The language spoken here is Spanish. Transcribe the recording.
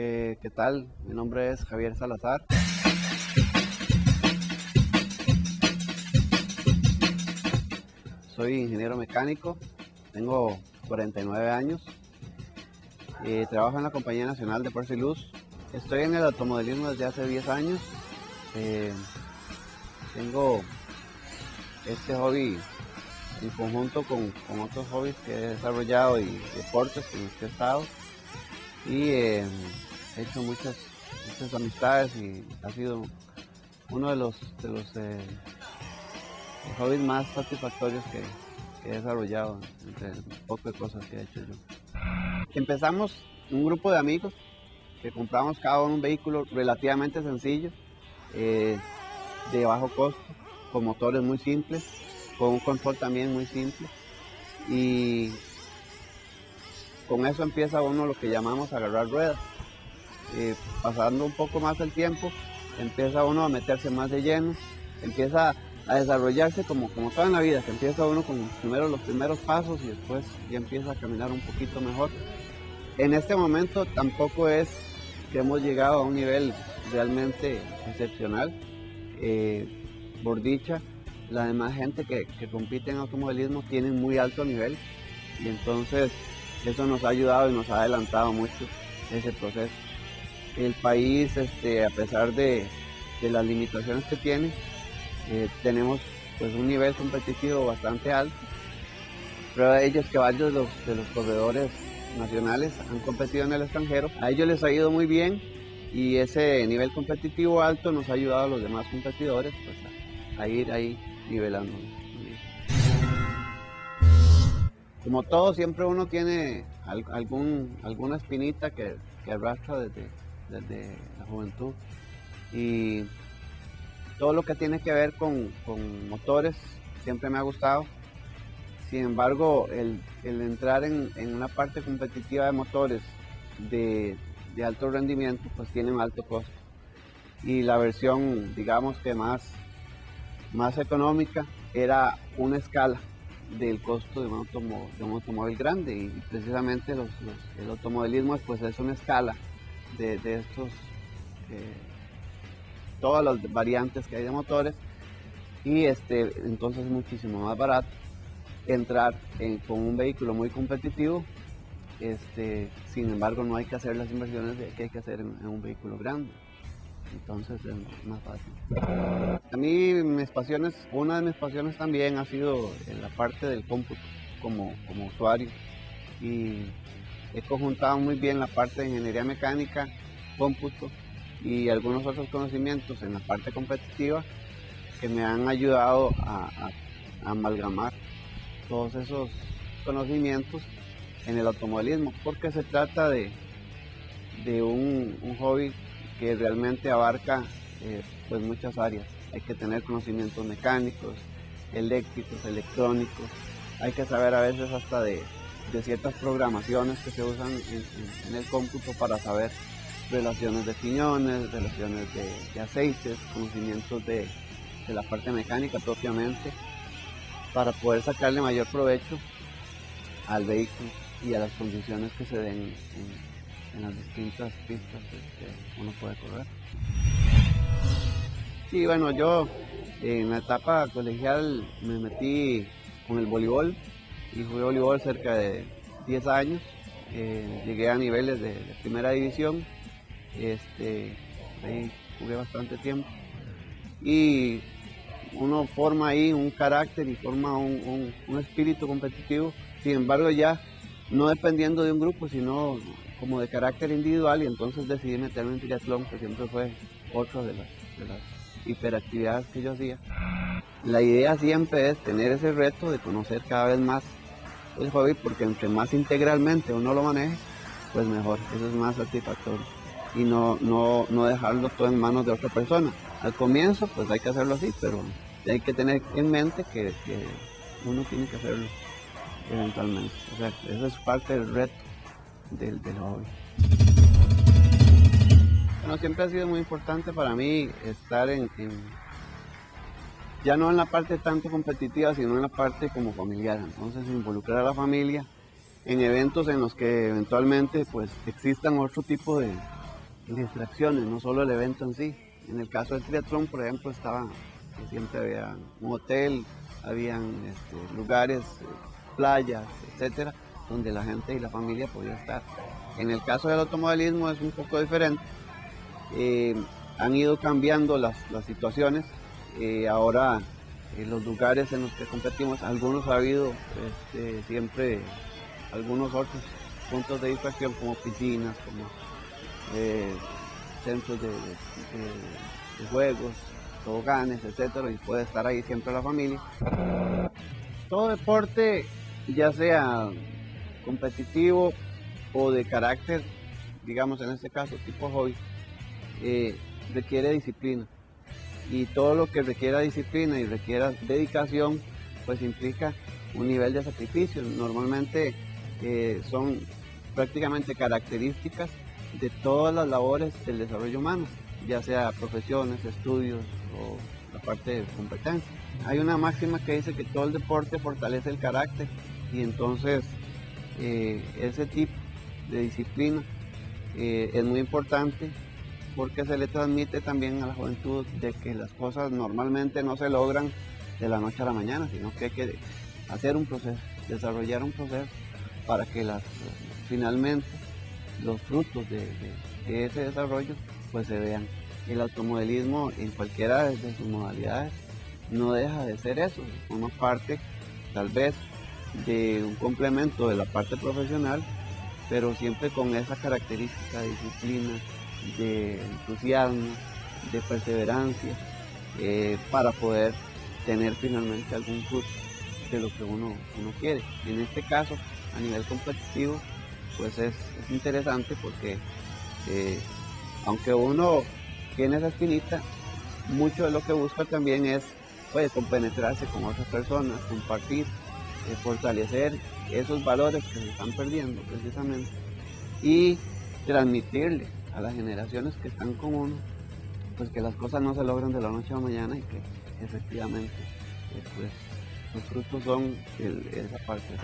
¿Qué tal? Mi nombre es Javier Salazar. Soy ingeniero mecánico, tengo 49 años, trabajo en la Compañía Nacional de Fuerza y Luz. Estoy en el automovilismo desde hace 10 años. Tengo este hobby en conjunto con otros hobbies que he desarrollado y deportes en los que he estado, y he hecho muchas amistades, y ha sido uno de los hobbies más satisfactorios que he desarrollado, entre un poco de cosas que he hecho yo. Empezamos un grupo de amigos que compramos cada uno un vehículo relativamente sencillo, de bajo costo, con motores muy simples, con un control también muy simple, y con eso empieza uno lo que llamamos agarrar ruedas. Pasando un poco más el tiempo, empieza uno a meterse más de lleno, empieza a desarrollarse como toda en la vida, que empieza uno con los primeros pasos, y después ya empieza a caminar un poquito mejor. En este momento tampoco es que hemos llegado a un nivel realmente excepcional. Por dicha, la demás gente que compite en automovilismo tienen muy alto nivel, y entonces eso nos ha ayudado y nos ha adelantado mucho ese proceso. El país, a pesar de las limitaciones que tiene, tenemos pues un nivel competitivo bastante alto. Prueba de ello es que varios de los corredores nacionales han competido en el extranjero. A ellos les ha ido muy bien, y ese nivel competitivo alto nos ha ayudado a los demás competidores pues, a ir ahí nivelando. Como todo, siempre uno tiene alguna espinita que arrastra desde la juventud, y todo lo que tiene que ver con motores siempre me ha gustado. Sin embargo, el entrar en una parte competitiva de motores de alto rendimiento pues tiene un alto costo, y la versión, digamos que más económica, era una escala del costo de un automóvil grande, y precisamente el automovilismo pues es una escala de estos, todas las variantes que hay de motores, y entonces es muchísimo más barato entrar con un vehículo muy competitivo. Sin embargo, no hay que hacer las inversiones que hay que hacer en un vehículo grande, entonces es más fácil. A mí, una de mis pasiones también ha sido en la parte del cómputo como usuario, y he conjuntado muy bien la parte de ingeniería mecánica, cómputo y algunos otros conocimientos en la parte competitiva que me han ayudado a amalgamar todos esos conocimientos en el automovilismo, porque se trata de un hobby que realmente abarca pues muchas áreas. Hay que tener conocimientos mecánicos, eléctricos, electrónicos, hay que saber a veces hasta de ciertas programaciones que se usan en el cómputo para saber relaciones de piñones, relaciones de aceites, conocimientos de la parte mecánica propiamente, para poder sacarle mayor provecho al vehículo y a las condiciones que se den en las distintas pistas que uno puede correr. Sí, bueno, yo en la etapa colegial me metí con el voleibol, y jugué voleibol cerca de 10 años. Llegué a niveles de primera división, ahí jugué bastante tiempo, y uno forma ahí un carácter y forma un espíritu competitivo. Sin embargo, ya no dependiendo de un grupo, sino como de carácter individual, y entonces decidí meterme en triatlón, que siempre fue otro de las hiperactividades que yo hacía. La idea siempre es tener ese reto de conocer cada vez más el hobby, porque entre más integralmente uno lo maneje, pues mejor. Eso es más satisfactorio, y no dejarlo todo en manos de otra persona. Al comienzo pues hay que hacerlo así, pero hay que tener en mente que uno tiene que hacerlo eventualmente. O sea, eso es parte del reto del hobby. Bueno, siempre ha sido muy importante para mí estar ya no en la parte tanto competitiva, sino en la parte como familiar. Entonces, involucrar a la familia en eventos en los que eventualmente pues existan otro tipo de distracciones, no solo el evento en sí. En el caso del triatlón, por ejemplo, siempre había un hotel, habían lugares, playas, etcétera, donde la gente y la familia podía estar. En el caso del automovilismo es un poco diferente. Han ido cambiando las situaciones. Ahora los lugares en los que competimos, algunos ha habido siempre algunos otros puntos de distracción, como piscinas, como centros de juegos, toboganes, etcétera, y puede estar ahí siempre la familia. Todo deporte, ya sea competitivo o de carácter, digamos en este caso tipo hobby, requiere disciplina, y todo lo que requiera disciplina y requiera dedicación pues implica un nivel de sacrificio. Normalmente son prácticamente características de todas las labores del desarrollo humano, ya sea profesiones, estudios o la parte de competencia. Hay una máxima que dice que todo el deporte fortalece el carácter, y entonces ese tipo de disciplina es muy importante, porque se le transmite también a la juventud de que las cosas normalmente no se logran de la noche a la mañana, sino que hay que hacer un proceso, desarrollar un proceso para que finalmente los frutos de ese desarrollo pues se vean. El automovilismo en cualquiera de sus modalidades no deja de ser eso, forma parte tal vez de un complemento de la parte profesional, pero siempre con esa característica de disciplina, de entusiasmo, de perseverancia, para poder tener finalmente algún fruto de lo que uno quiere. En este caso, a nivel competitivo, pues es interesante porque aunque uno tiene esa espinita, mucho de lo que busca también es compenetrarse con otras personas, compartir, fortalecer esos valores que se están perdiendo precisamente, y transmitirle a las generaciones que están con uno pues que las cosas no se logran de la noche a la mañana, y que efectivamente los frutos son esa parte.